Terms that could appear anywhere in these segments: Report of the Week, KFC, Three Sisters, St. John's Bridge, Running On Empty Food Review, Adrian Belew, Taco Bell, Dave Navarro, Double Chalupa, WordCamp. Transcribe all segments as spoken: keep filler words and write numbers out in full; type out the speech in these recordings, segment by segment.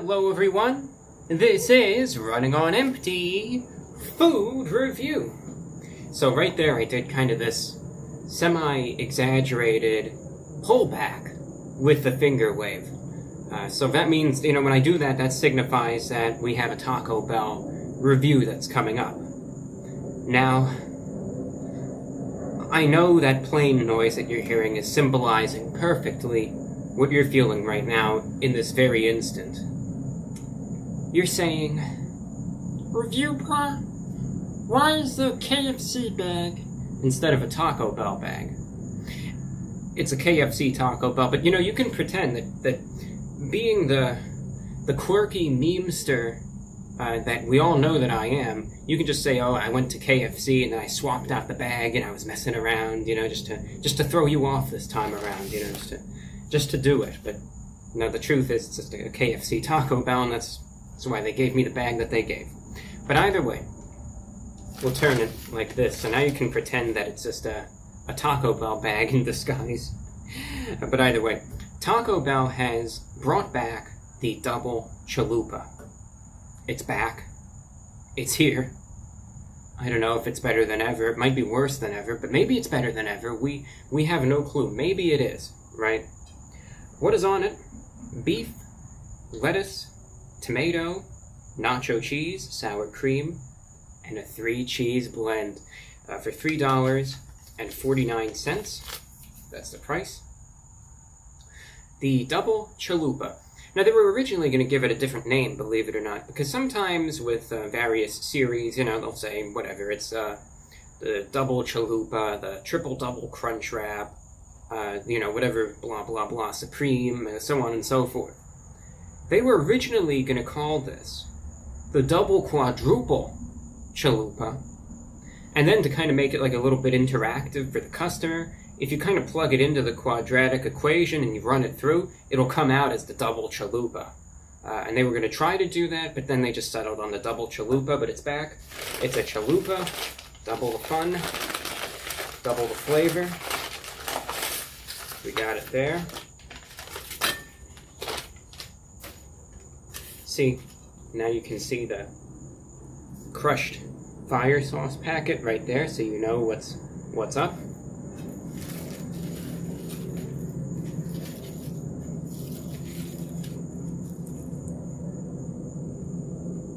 Hello everyone, this is Running On Empty Food Review. So right there I did kind of this semi-exaggerated pullback with the finger wave. Uh, so that means, you know, when I do that, that signifies that we have a Taco Bell review that's coming up. Now, I know that plane noise that you're hearing is symbolizing perfectly what you're feeling right now in this very instant. You're saying, "Review Pro, why is there a K F C bag instead of a Taco Bell bag?" It's a K F C Taco Bell, but you know, you can pretend that, that being the, the quirky memester uh, that we all know that I am, you can just say, "Oh, I went to K F C and then I swapped out the bag and I was messing around, you know, just to, just to throw you off this time around, you know, just to, just to do it." But no, the truth is it's just a K F C Taco Bell, and that's That's why they gave me the bag that they gave. But either way, we'll turn it like this, so now you can pretend that it's just a, a Taco Bell bag in disguise. But either way, Taco Bell has brought back the Double Chalupa. It's back. It's here. I don't know if it's better than ever. It might be worse than ever, but maybe it's better than ever. We, we have no clue. Maybe it is, right? What is on it? Beef, lettuce, tomato, nacho cheese, sour cream, and a three-cheese blend uh, for three dollars and forty-nine cents. That's the price. The Double Chalupa. Now, they were originally going to give it a different name, believe it or not, because sometimes with uh, various series, you know, they'll say whatever. It's uh, the Double Chalupa, the Triple Double Crunch Wrap, uh, you know, whatever, blah, blah, blah, Supreme, and so on and so forth. They were originally going to call this the Double Quadruple Chalupa, and then to kind of make it like a little bit interactive for the customer, if you kind of plug it into the quadratic equation and you run it through, it'll come out as the Double Chalupa. Uh, and they were going to try to do that, but then they just settled on the Double Chalupa, but it's back. It's a chalupa, double the fun, double the flavor. We got it there. See, now you can see the crushed fire sauce packet right there, so you know what's what's up.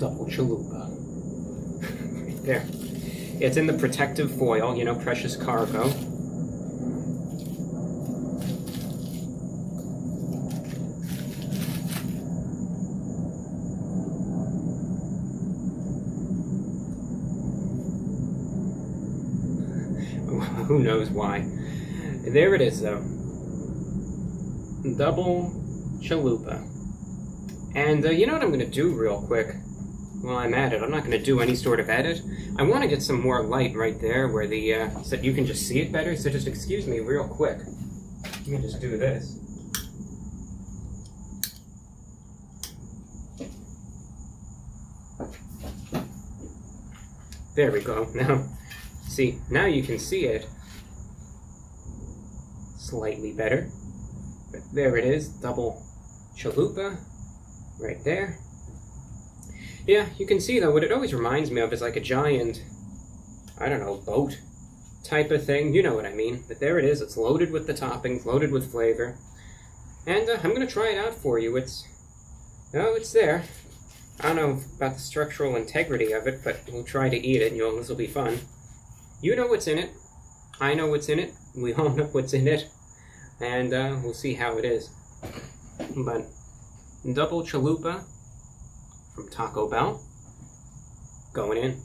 Double Chalupa. Right there. It's in the protective foil, you know, precious cargo. Who knows why. There it is, though. Double Chalupa. And uh, you know what I'm going to do real quick while I'm at it? I'm not going to do any sort of edit. I want to get some more light right there where the, uh, so you can just see it better. So just excuse me real quick. You can just do this. There we go. Now, see, now you can see it slightly better, but there it is, Double Chalupa, right there. Yeah, you can see, though, what it always reminds me of is like a giant, I don't know, boat type of thing, you know what I mean, but there it is, it's loaded with the toppings, loaded with flavor, and uh, I'm gonna try it out for you. It's, oh, it's there. I don't know about the structural integrity of it, but we'll try to eat it, and you'll, this will be fun. You know what's in it, I know what's in it, we all know what's in it, and uh, we'll see how it is. But Double Chalupa from Taco Bell, going in.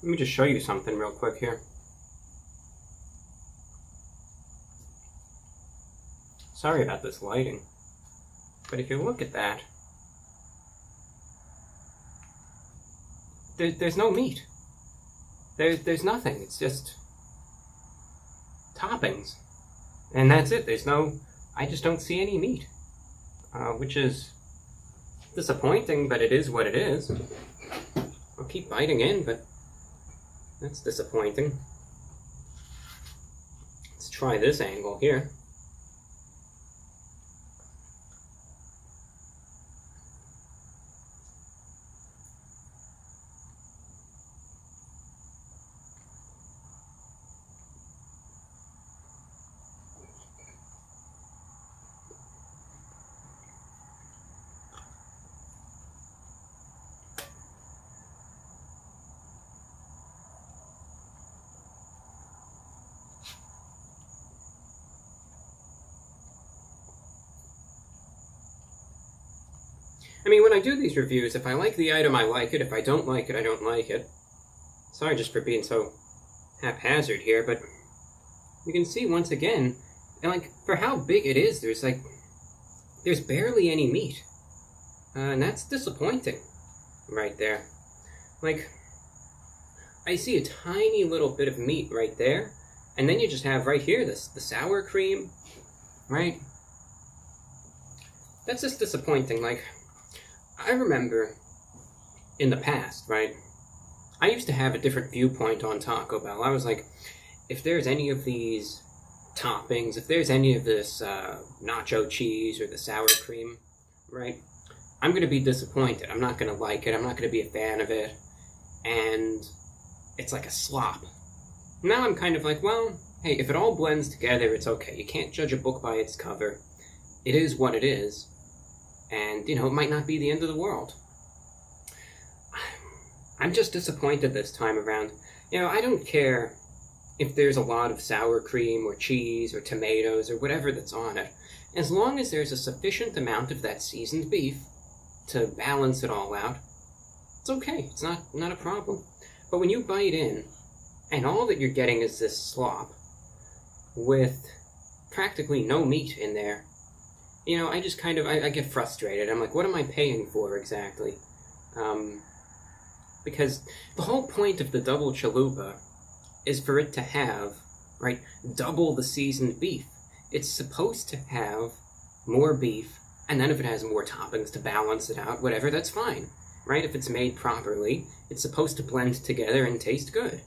Let me just show you something real quick here. Sorry about this lighting. But if you look at that, there, there's no meat. There's, there's nothing. It's just toppings. And that's it. There's no... I just don't see any meat. Uh, which is disappointing, but it is what it is. I'll keep biting in, but that's disappointing. Let's try this angle here. I mean, when I do these reviews, if I like the item, I like it. If I don't like it, I don't like it. Sorry just for being so haphazard here, but you can see once again, and like, for how big it is, there's like, there's barely any meat. Uh, and that's disappointing right there. Like, I see a tiny little bit of meat right there, and then you just have right here, this the sour cream, right? That's just disappointing. Like, I remember in the past, right, I used to have a different viewpoint on Taco Bell. I was like, if there's any of these toppings, if there's any of this uh, nacho cheese or the sour cream, right, I'm going to be disappointed. I'm not going to like it. I'm not going to be a fan of it. And it's like a slop. Now I'm kind of like, well, hey, if it all blends together, it's okay. You can't judge a book by its cover. It is what it is. And, you know, it might not be the end of the world. I'm just disappointed this time around. You know, I don't care if there's a lot of sour cream or cheese or tomatoes or whatever that's on it. As long as there's a sufficient amount of that seasoned beef to balance it all out, it's okay. It's not, not a problem. But when you bite in, and all that you're getting is this slop with practically no meat in there, you know, I just kind of, I, I get frustrated. I'm like, what am I paying for exactly? Um, because the whole point of the Double Chalupa is for it to have, right, double the seasoned beef. It's supposed to have more beef, and then if it has more toppings to balance it out, whatever, that's fine, right? If it's made properly, it's supposed to blend together and taste good.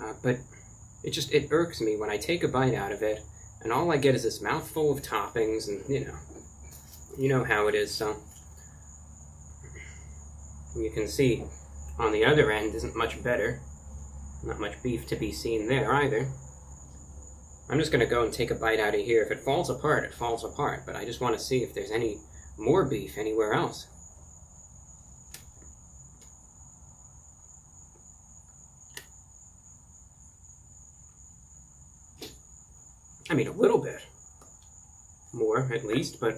Uh, but it just, it irks me when I take a bite out of it, and all I get is this mouthful of toppings, and, you know, you know how it is, so. You can see on the other end isn't much better. Not much beef to be seen there, either. I'm just gonna go and take a bite out of here. If it falls apart, it falls apart, but I just want to see if there's any more beef anywhere else. I mean, a little bit more, at least, but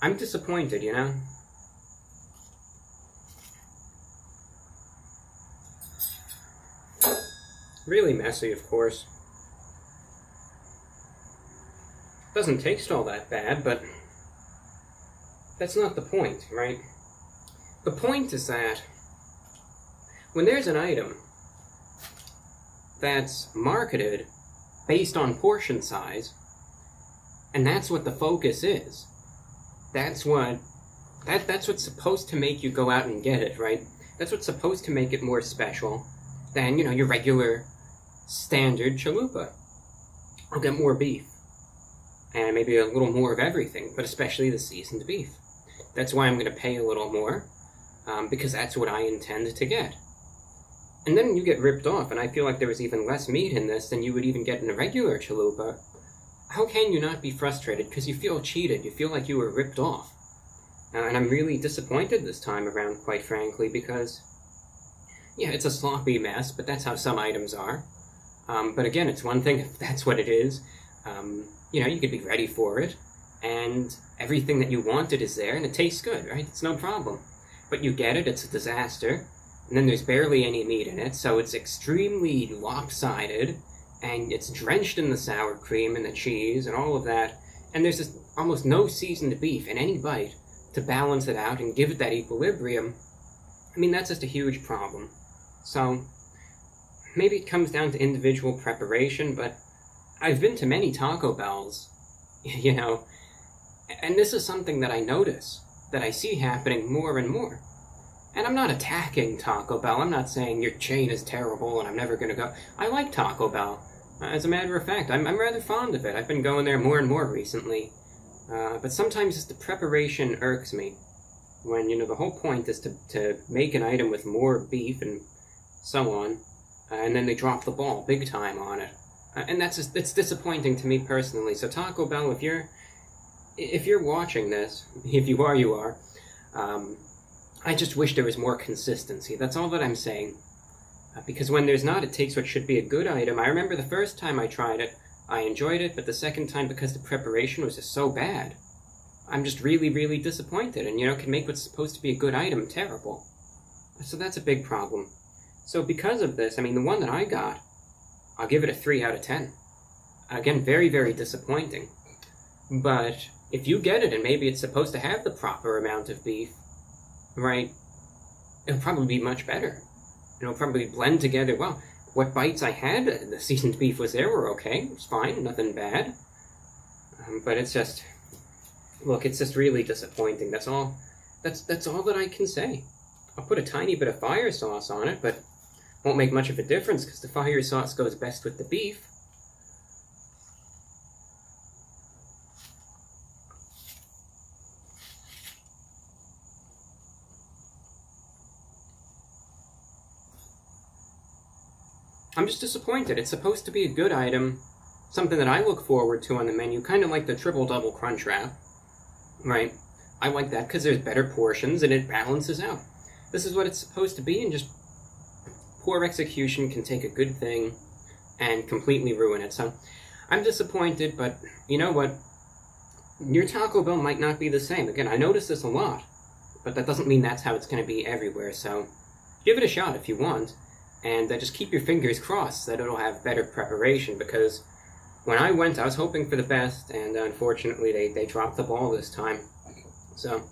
I'm disappointed, you know? Really messy, of course. Doesn't taste all that bad, but that's not the point, right? The point is that when there's an item that's marketed based on portion size, and that's what the focus is. That's what that that's what's supposed to make you go out and get it, right? That's what's supposed to make it more special than, you know, your regular standard chalupa. I'll get more beef, and maybe a little more of everything, but especially the seasoned beef. That's why I'm going to pay a little more, um, because that's what I intend to get. And then you get ripped off, and I feel like there was even less meat in this than you would even get in a regular chalupa. How can you not be frustrated? Because you feel cheated. You feel like you were ripped off. Uh, and I'm really disappointed this time around, quite frankly, because, yeah, it's a sloppy mess, but that's how some items are. Um, but again, it's one thing if that's what it is. Um, you know, you could be ready for it, and everything that you wanted is there, and it tastes good, right? It's no problem. But you get it, it's a disaster. And then there's barely any meat in it, so it's extremely lopsided, and it's drenched in the sour cream and the cheese and all of that, and there's this almost no seasoned beef in any bite to balance it out and give it that equilibrium, I mean, that's just a huge problem. So maybe it comes down to individual preparation, but I've been to many Taco Bells, you know, and this is something that I notice, that I see happening more and more. And I'm not attacking Taco Bell. I'm not saying your chain is terrible and I'm never going to go. I like Taco Bell. As a matter of fact, I'm, I'm rather fond of it. I've been going there more and more recently. Uh, but sometimes just the preparation irks me. When, you know, the whole point is to, to make an item with more beef and so on. Uh, and then they drop the ball big time on it. Uh, and that's just, it's disappointing to me personally. So Taco Bell, if you're, if you're watching this, if you are, you are, um, I just wish there was more consistency. That's all that I'm saying. Uh, because when there's not, it takes what should be a good item. I remember the first time I tried it, I enjoyed it, but the second time, because the preparation was just so bad, I'm just really, really disappointed, and, you know, can make what's supposed to be a good item terrible. So that's a big problem. So because of this, I mean, the one that I got, I'll give it a three out of ten. Again, very, very disappointing. But if you get it, and maybe it's supposed to have the proper amount of beef, right, it'll probably be much better. It'll probably blend together well. What bites I had, the seasoned beef was there, were okay, it was fine, nothing bad. Um, but it's just, look, it's just really disappointing. That's all, that's, that's all that I can say. I'll put a tiny bit of fire sauce on it, but won't make much of a difference because the fire sauce goes best with the beef. I'm just disappointed. It's supposed to be a good item, something that I look forward to on the menu, kind of like the Triple Double Crunch Wrap, right? I like that because there's better portions and it balances out. This is what it's supposed to be, and just poor execution can take a good thing and completely ruin it. So I'm disappointed, but you know what? Your Taco Bell might not be the same. Again, I notice this a lot, but that doesn't mean that's how it's going to be everywhere, so give it a shot if you want. And uh, just keep your fingers crossed that it'll have better preparation, because when I went, I was hoping for the best, and uh, unfortunately they, they dropped the ball this time. So,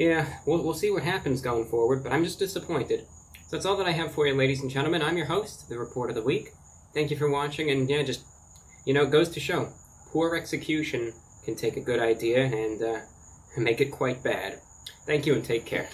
yeah, we'll, we'll see what happens going forward, but I'm just disappointed. So that's all that I have for you, ladies and gentlemen. I'm your host, the Report of the Week. Thank you for watching, and yeah, just, you know, it goes to show, poor execution can take a good idea and uh, make it quite bad. Thank you, and take care.